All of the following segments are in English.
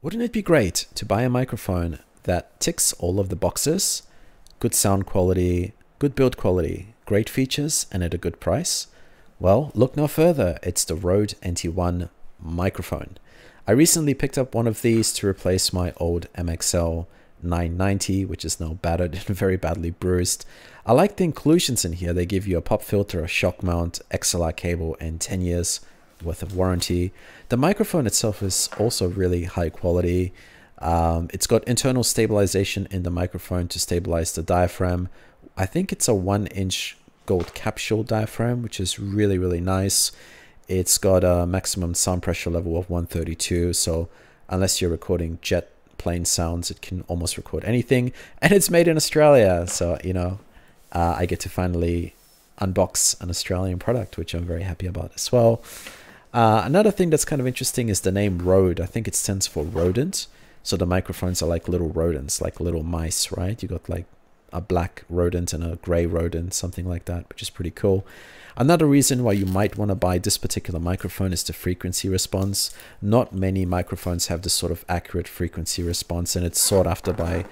Wouldn't it be great to buy a microphone that ticks all of the boxes? Good sound quality, good build quality, great features, and at a good price? Well, look no further. It's the Rode NT1 microphone. I recently picked up one of these to replace my old MXL 990, which is now battered and very badly bruised. I like the inclusions in here. They give you a pop filter, a shock mount, XLR cable, and 10 years worth of warranty. The microphone itself is also really high quality. It's got internal stabilization in the microphone to stabilize the diaphragm. I think it's a 1-inch gold capsule diaphragm, which is really, really nice. It's got a maximum sound pressure level of 132. So unless you're recording jet plane sounds, it can almost record anything. And it's made in Australia. So, you know, I get to finally unbox an Australian product, which I'm very happy about as well. Another thing that's kind of interesting is the name Rode. I think it stands for rodent. So the microphones are like little rodents, like little mice, right? You got like a black rodent and a gray rodent, something like that, which is pretty cool. Another reason why you might want to buy this particular microphone is the frequency response. Not many microphones have this sort of accurate frequency response, and it's sought after by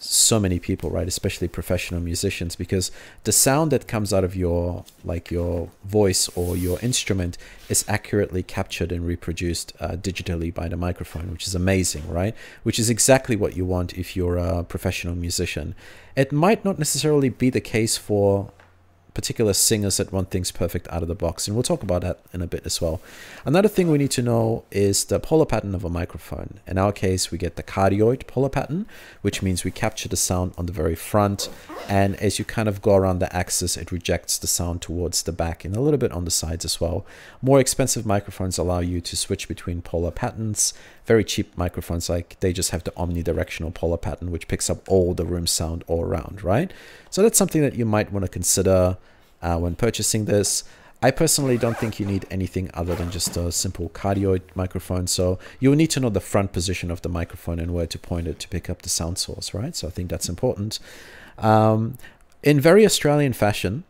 so many people, right? Especially professional musicians, because the sound that comes out of your voice or your instrument is accurately captured and reproduced digitally by the microphone, which is amazing, right? Which is exactly what you want if you're a professional musician. It might not necessarily be the case for particular singers that want things perfect out of the box, and we'll talk about that in a bit as well. Another thing we need to know is the polar pattern of a microphone. In our case, we get the cardioid polar pattern, which means we capture the sound on the very front, and as you kind of go around the axis, it rejects the sound towards the back and a little bit on the sides as well. More expensive microphones allow you to switch between polar patterns. Very cheap microphones, like, they just have the omnidirectional polar pattern, which picks up all the room sound all around, right? So that's something that you might want to consider when purchasing this. I personally don't think you need anything other than just a simple cardioid microphone. So you'll need to know the front position of the microphone and where to point it to pick up the sound source, right? So I think that's important. In very Australian fashion,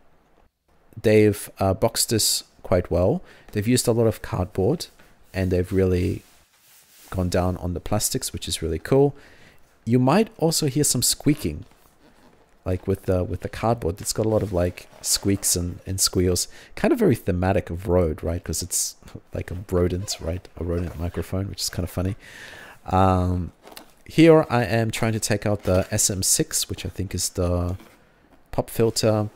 they've boxed this quite well. They've used a lot of cardboard, and they've really gone down on the plastics, which is really cool. You might also hear some squeaking, like with the cardboard. It's got a lot of like squeaks and squeals, kind of very thematic of Rode, right? Because it's like a rodent, right? A rodent microphone, which is kind of funny. Here I am trying to take out the SM6, which I think is the pop filter.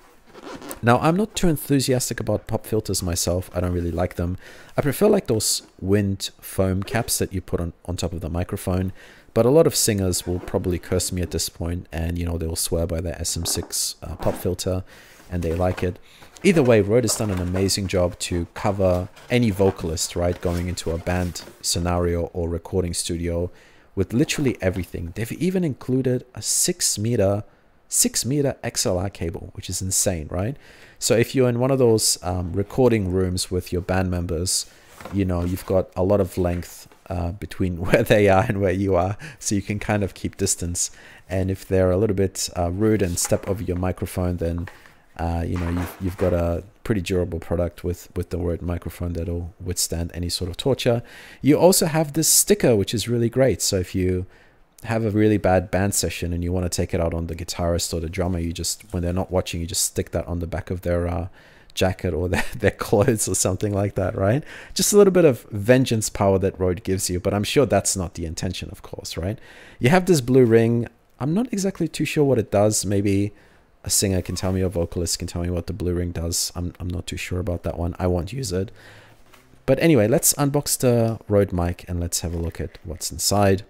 Now, I'm not too enthusiastic about pop filters myself. I don't really like them. I prefer like those wind foam caps that you put on top of the microphone. But a lot of singers will probably curse me at this point, and, you know, they'll swear by their SM6 pop filter, and they like it. Either way, Rode has done an amazing job to cover any vocalist, right, going into a band scenario or recording studio with literally everything. They've even included a 6-meter XLR cable, which is insane, right? So if you're in one of those recording rooms with your band members, you know, you've got a lot of length between where they are and where you are, so you can kind of keep distance. And if they're a little bit rude and step over your microphone, then you know, you've got a pretty durable product with the Rode microphone that'll withstand any sort of torture. You also have this sticker, which is really great. So if you have a really bad band session and you want to take it out on the guitarist or the drummer, you just, when they're not watching, you just stick that on the back of their jacket or their clothes or something like that, right? Just a little bit of vengeance power that Rode gives you, but I'm sure that's not the intention, of course, right? You have this blue ring. I'm not exactly too sure what it does. Maybe a singer can tell me, or vocalist can tell me what the blue ring does. I'm not too sure about that one. I won't use it. But anyway, let's unbox the Rode mic and let's have a look at what's inside.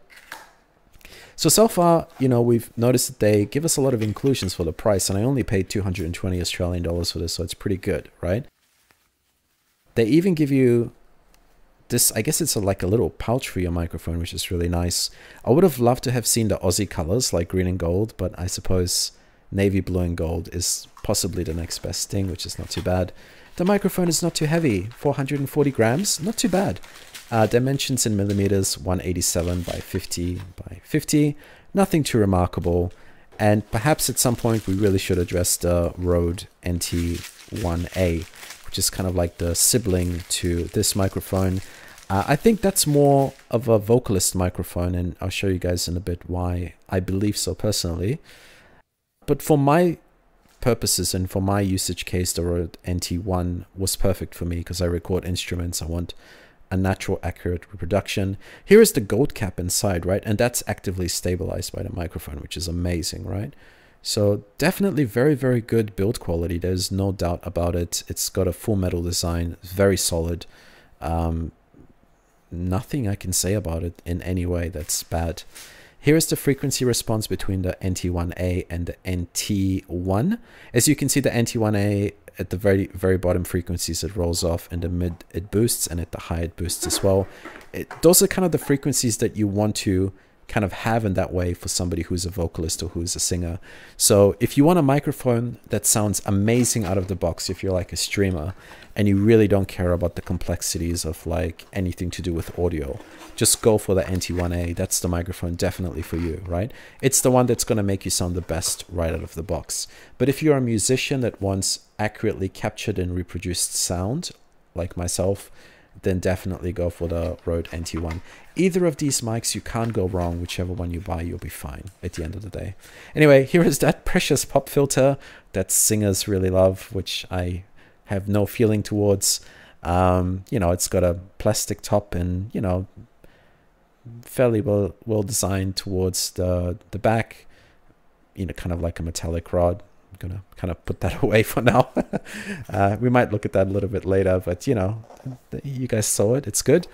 So far, you know, we've noticed that they give us a lot of inclusions for the price, and I only paid 220 Australian dollars for this, so it's pretty good, right? They even give you this, I guess it's like a little pouch for your microphone, which is really nice. I would have loved to have seen the Aussie colors, like green and gold, but I suppose navy blue and gold is possibly the next best thing, which is not too bad. The microphone is not too heavy, 440 grams, not too bad. Dimensions in millimeters, 187 by 50 by 50. Nothing too remarkable. And perhaps at some point we really should address the Rode NT1A, which is kind of like the sibling to this microphone. I think that's more of a vocalist microphone, and I'll show you guys in a bit why I believe so personally. But for my purposes and for my usage case, the Rode NT1 was perfect for me because I record instruments. I want a natural, accurate reproduction. Here is the gold cap inside, right? And that's actively stabilized by the microphone, which is amazing, right? So definitely very, very good build quality. There's no doubt about it. It's got a full metal design, very solid. Nothing I can say about it in any way that's bad. Here is the frequency response between the NT1A and the NT1. As you can see, the NT1A at the very, very bottom frequencies it rolls off, in the mid it boosts, and at the high it boosts as well. Those are kind of the frequencies that you want to kind of have in that way for somebody who's a vocalist or who's a singer. So if you want a microphone that sounds amazing out of the box, if you're like a streamer and you really don't care about the complexities of like anything to do with audio, just go for the NT1A. That's the microphone definitely for you, right? It's the one that's going to make you sound the best right out of the box. But if you're a musician that wants accurately captured and reproduced sound, like myself, then definitely go for the Rode NT1. Either of these mics, you can't go wrong. Whichever one you buy, you'll be fine at the end of the day. Anyway, here is that precious pop filter that singers really love, which I have no feeling towards. You know, it's got a plastic top and, you know, fairly well designed towards the back, you know, kind of like a metallic rod. I'm gonna kind of put that away for now. We might look at that a little bit later, but you know, you guys saw it, it's good.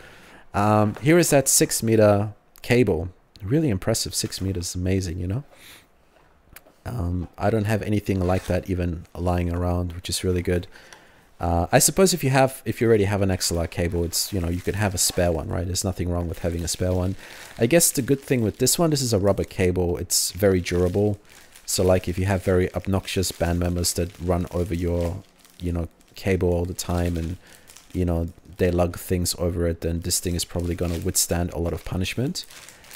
Here is that 6-meter cable, really impressive. 6 meters, amazing, you know. I don't have anything like that even lying around, which is really good. I suppose if you already have an XLR cable, it's, you know, you could have a spare one, right? There's nothing wrong with having a spare one. I guess the good thing with this one, this is a rubber cable, it's very durable. So like if you have very obnoxious band members that run over your, you know, cable all the time and, you know, they lug things over it, then this thing is probably going to withstand a lot of punishment.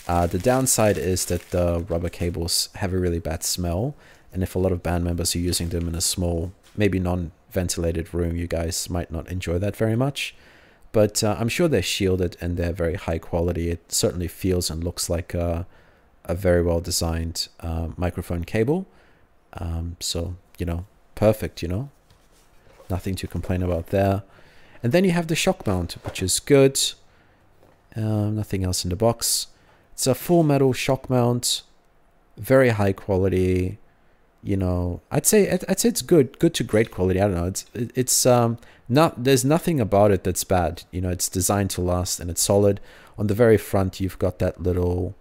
The downside is that the rubber cables have a really bad smell. And if a lot of band members are using them in a small, maybe non-ventilated room, you guys might not enjoy that very much. But I'm sure they're shielded and they're very high quality. It certainly feels and looks like a very well designed microphone cable. So, you know, perfect, you know, nothing to complain about there. And then you have the shock mount, which is good. Nothing else in the box. It's a full metal shock mount, very high quality. You know, I'd say it's good to great quality. I don't know. There's nothing about it that's bad. You know, it's designed to last and it's solid. On the very front, you've got that little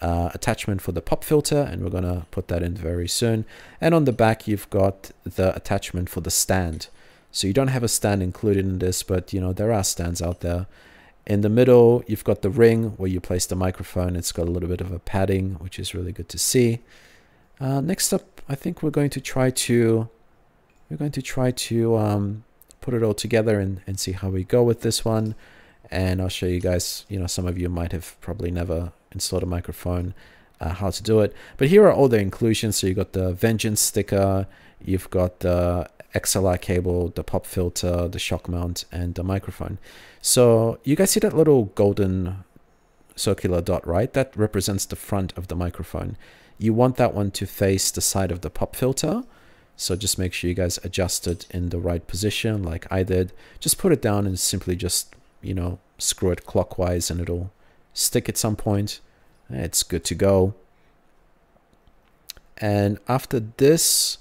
attachment for the pop filter, and we're gonna put that in very soon. And on the back, you've got the attachment for the stand. So you don't have a stand included in this, but you know, there are stands out there. In the middle, you've got the ring where you place the microphone. It's got a little bit of a padding, which is really good to see. Next up, I think we're going to try to put it all together and see how we go with this one. And I'll show you guys, you know, some of you might have probably never installed a microphone, how to do it. But here are all the inclusions. So you've got the Vengeance sticker, you've got the XLR cable, the pop filter, the shock mount, and the microphone. So you guys see that little golden circular dot, right? That represents the front of the microphone. You want that one to face the side of the pop filter. So just make sure you guys adjust it in the right position like I did. Just put it down and simply just, you know, screw it clockwise and it'll stick at some point. It's good to go. And after this,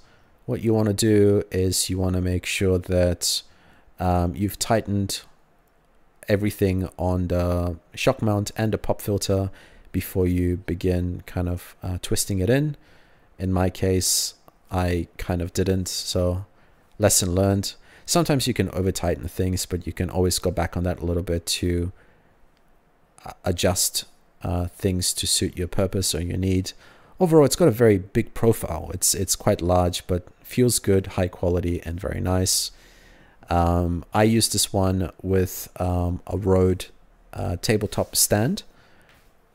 what you want to do is you want to make sure that you've tightened everything on the shock mount and the pop filter before you begin kind of twisting it in. In my case, I kind of didn't, so lesson learned. Sometimes you can over tighten things, but you can always go back on that a little bit to adjust things to suit your purpose or your need. Overall, it's got a very big profile. It's quite large, but feels good, high quality, and very nice. I used this one with a Rode tabletop stand,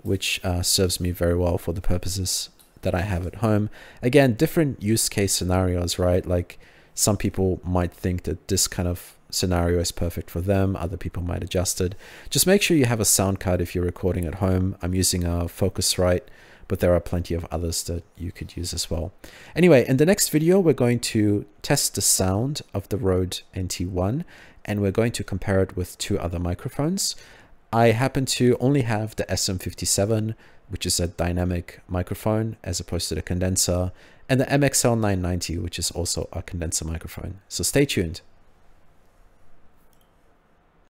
which serves me very well for the purposes that I have at home. Again, different use case scenarios, right? Like some people might think that this kind of scenario is perfect for them. Other people might adjust it. Just make sure you have a sound card if you're recording at home. I'm using a Focusrite, but there are plenty of others that you could use as well. Anyway, in the next video, we're going to test the sound of the Rode NT1, and we're going to compare it with two other microphones. I happen to only have the SM57, which is a dynamic microphone as opposed to the condenser, and the MXL 990, which is also a condenser microphone. So stay tuned.